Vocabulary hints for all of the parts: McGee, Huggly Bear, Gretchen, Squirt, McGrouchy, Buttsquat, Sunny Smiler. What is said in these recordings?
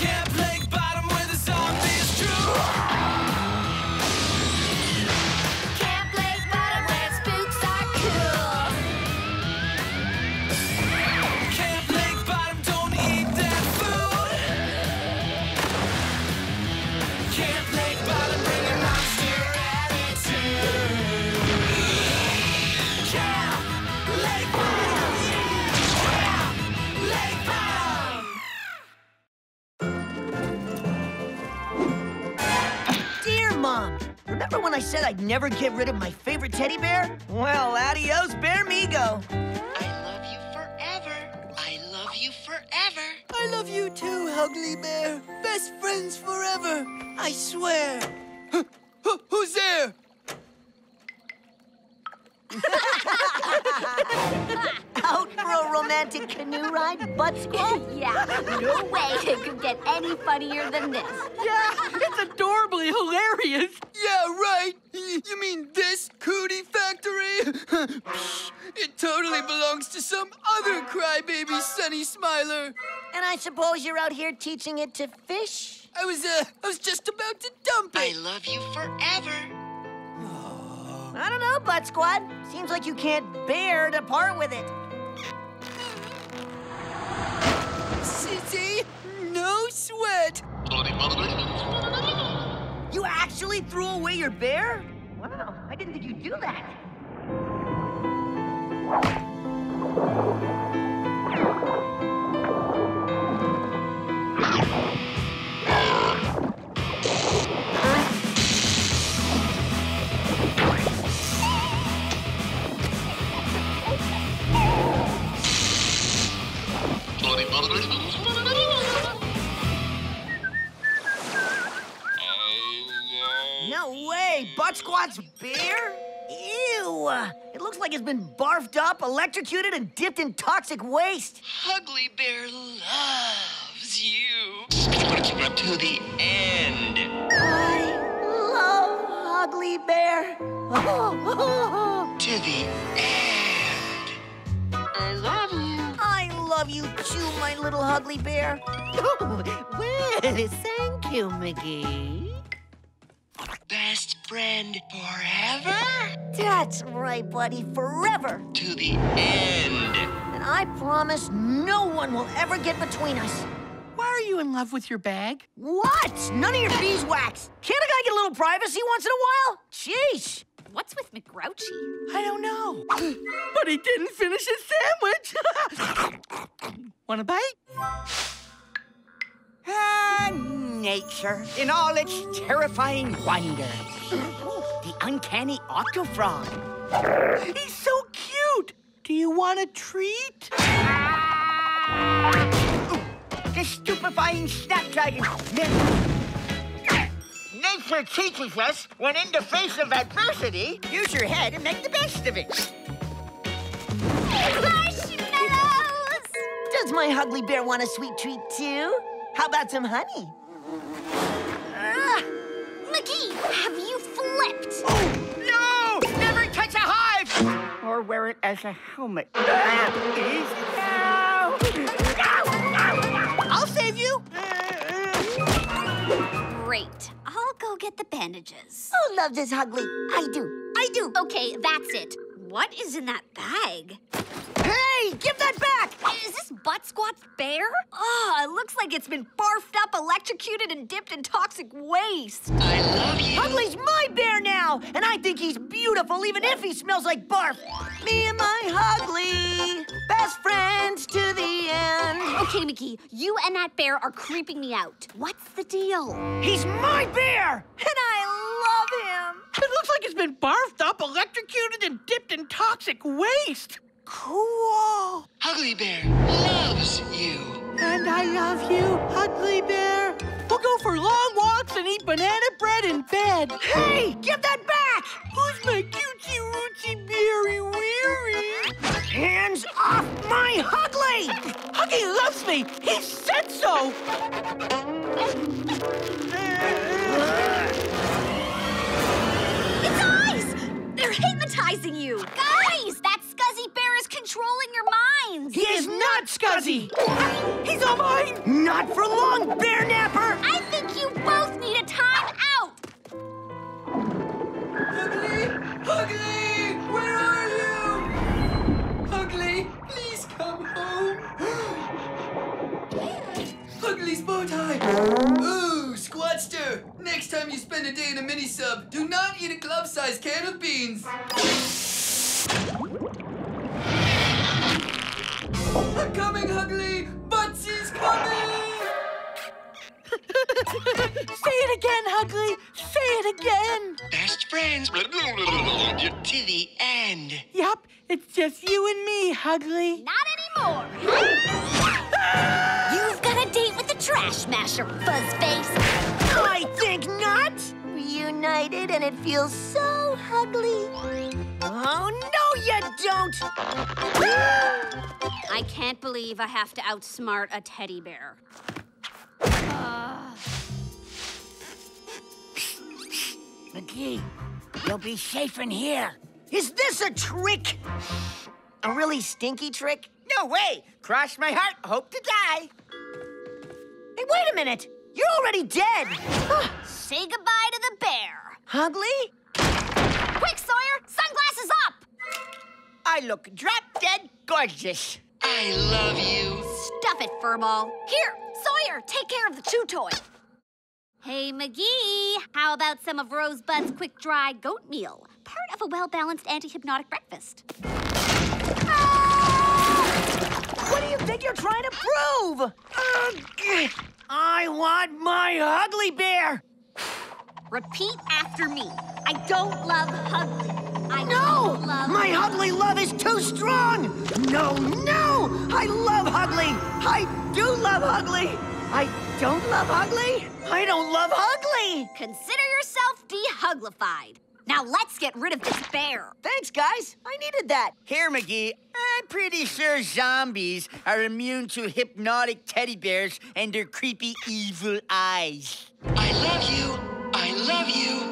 can't play bottom with a zombie, it's true. Can't play bottom where spooks are cool. Can't play bottom, don't eat that food. Can't play bottom, bring a monster attitude. Can't play bottom. Can't play bottom. Remember when I said I'd never get rid of my favorite teddy bear? Well, adios, bear migo. I love you forever. I love you forever. I love you too, Huggly Bear. Best friends forever, I swear. Who's there? Out for a romantic canoe ride, Buttsquat? Yeah, no way it could get any funnier than this. Yeah, it's adorably hilarious. Yeah, right. You mean this cootie factory? It totally belongs to some other crybaby Sunny Smiler. And I suppose you're out here teaching it to fish? I was just about to dump it. I love you forever. I don't know, Buttsquat. Seems like you can't bear to part with it. See? No sweat. You actually threw away your bear? Wow, I didn't think you'd do that. No way! Buttsquat's beer? Ew! It looks like it's been barfed up, electrocuted, and dipped in toxic waste. Huggly Bear loves you. To the end. I love Huggly Bear. To the end. I love you. Love you too, my little Huggly Bear. Oh, well, thank you, McGee. Best friend forever? That's right, buddy, forever. To the end. And I promise no one will ever get between us. Why are you in love with your bag? What? None of your beeswax. Can't a guy get a little privacy once in a while? Jeez. What's with McGrouchy? I don't know. But he didn't finish his sandwich. Want a bite? Nature in all its terrifying wonder. The uncanny octofrog. He's so cute. Do you want a treat? The stupefying snapdragon. Nature teaches us, when in the face of adversity, use your head and make the best of it. Marshmallows! Does my Huggly Bear want a sweet treat, too? How about some honey? McGee, have you flipped? Oh, no! Never touch a hive! Or wear it as a helmet. No! I'll save you! Great. I'll go get the bandages. Who loves this Huggly? I do. Okay, that's it. What is in that bag? Hey, give that back! Is this Buttsquat's bear? Oh, it looks like it's been barfed up, electrocuted, and dipped in toxic waste. I love you. Huggly's my bear now, and I think he's beautiful even if he smells like barf. Me and my Huggly, best friends to the end. Okay, McGee, you and that bear are creeping me out. What's the deal? He's my bear! And I love him! It looks like it's been barfed up, electrocuted, and dipped in toxic waste. Cool. Huggly Bear loves you. And I love you, Huggly Bear. We'll go for long walks and eat banana bread in bed. Hey, give that back! Who's my cutesy rootsy beery weary? Hands off my Huggly! Huggly loves me. He said so. It's eyes! They're hypnotizing you. Guys, that scuzzy bear is controlling your minds. He is not Scuzzy! He's all mine! Not for long, Bear Napper! I think you both need a time out! Ugly! Ugly! Where are you? Ugly, please come home! Ugly's bow tie! Ooh, Squatster! Next time you spend a day in a mini-sub, do not eat a glove-sized can of beans! I'm coming, Ugly! Buttsy's coming! Say it again, Ugly! Say it again! Best friends, to the end. Yup, it's just you and me, Ugly. Not anymore! You've got a date with the Trash Masher, Fuzzface. I think not! Reunited and it feels so ugly. Oh, no you don't! I can't believe I have to outsmart a teddy bear. McGee, you'll be safe in here. Is this a trick? A really stinky trick? No way! Cross my heart, hope to die. Hey, wait a minute! You're already dead! Say goodbye to the bear. Ugly? Quick, Sawyer! Sunglasses up! I look drop-dead gorgeous. I love you. Stuff it, Furball. Here, Sawyer, take care of the chew toy. Hey, McGee, how about some of Rosebud's quick-dry goat meal? Part of a well-balanced anti-hypnotic breakfast. Ah! What do you think you're trying to prove? I want my ugly bear. Repeat after me. I don't love Ugly. My Ugly love is too strong. No, I love Ugly. I do love Ugly. I don't love Ugly. I don't love Ugly. Consider yourself dehuglified. Now let's get rid of this bear. Thanks, guys. I needed that. Here, McGee, I'm pretty sure zombies are immune to hypnotic teddy bears and their creepy evil eyes. I love you. I love you.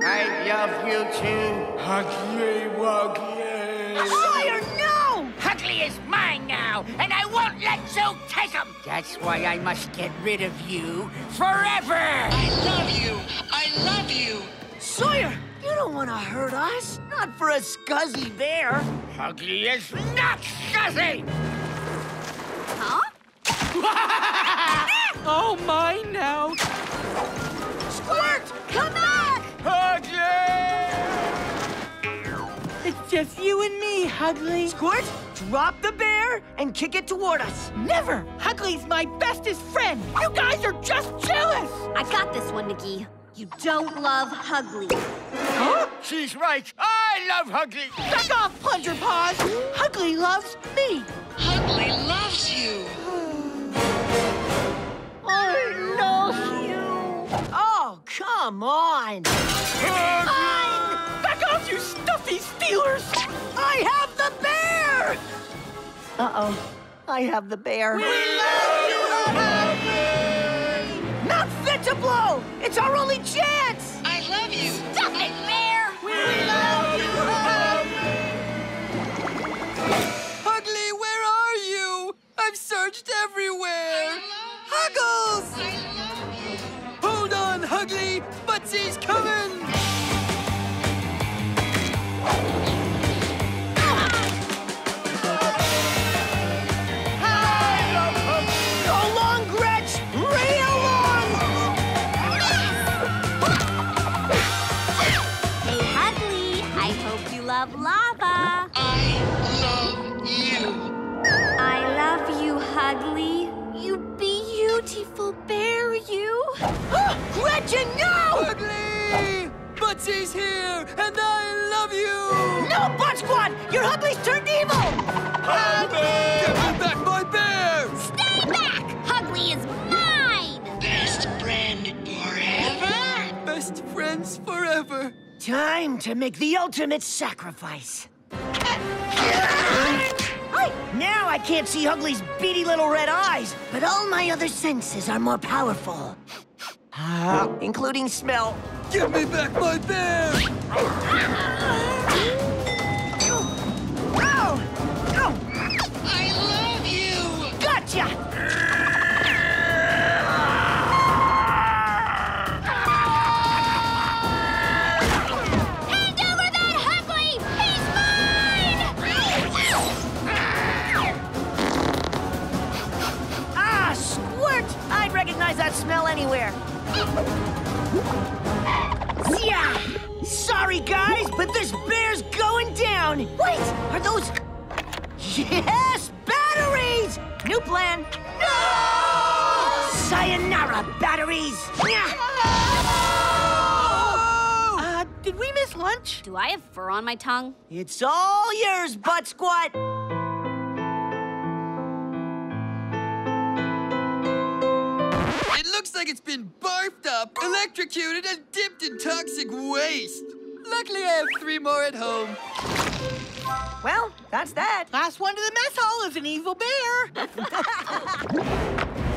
I love you too. Ugly Wuggly. Sawyer, no! Ugly is mine now, and I won't let you take him. That's why I must get rid of you forever. I love you. I love you. Sawyer, you don't want to hurt us. Not for a Scuzzy bear. Ugly is not Scuzzy. Huh? Oh, mine now. Squirt, come back! Ugly! It's just you and me, Ugly. Squirt, drop the bear and kick it toward us. Never! Ugly's my bestest friend. You guys are just jealous. I got this one, McGee. You don't love Ugly. Huh? She's right. I love Ugly. Back off, Plunger Paws. Ugly loves me. Ugly loves you. I love you. Oh, come on! Mine! Back off, you stuffy stealers! I have the bear! Uh-oh, I have the bear. We love you, Ugly! Not fit to blow! It's our only chance! I love you! Stop it, bear! We love you, Ugly! Ugly, where are you? I've searched everywhere! Huggles! I love you. Ugly, Buttsy's coming! I love her! So long, Gretch! Real long! Hey, Ugly, I hope you love lava. I love you. I love you, Ugly. You beautiful bear, you. Gretchen, no! Ugly! Buttsy's here, and I love you! No, Buttsquat! Your Ugly's turned evil! Ugly! Give me back my bear! Stay back! Ugly is mine! Best friend forever? Best friends forever. Time to make the ultimate sacrifice. Now I can't see Ugly's beady little red eyes, but all my other senses are more powerful. Including smell. Give me back my bear! Oh! I love Gotcha! That smell anywhere. Yeah. Sorry guys, but this bear's going down. Wait, are those? Yes, batteries. New plan. No! Sayonara, batteries. No! Did we miss lunch? Do I have fur on my tongue? It's all yours, Buttsquat. It looks like it's been barfed up, electrocuted, and dipped in toxic waste. Luckily, I have 3 more at home. Well, that's that. Last one to the mess hall is an evil bear.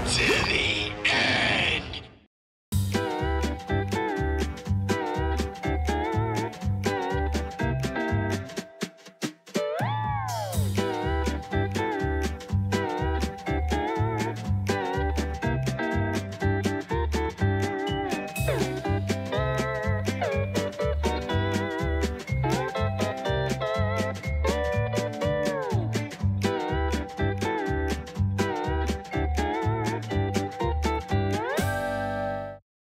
Silly.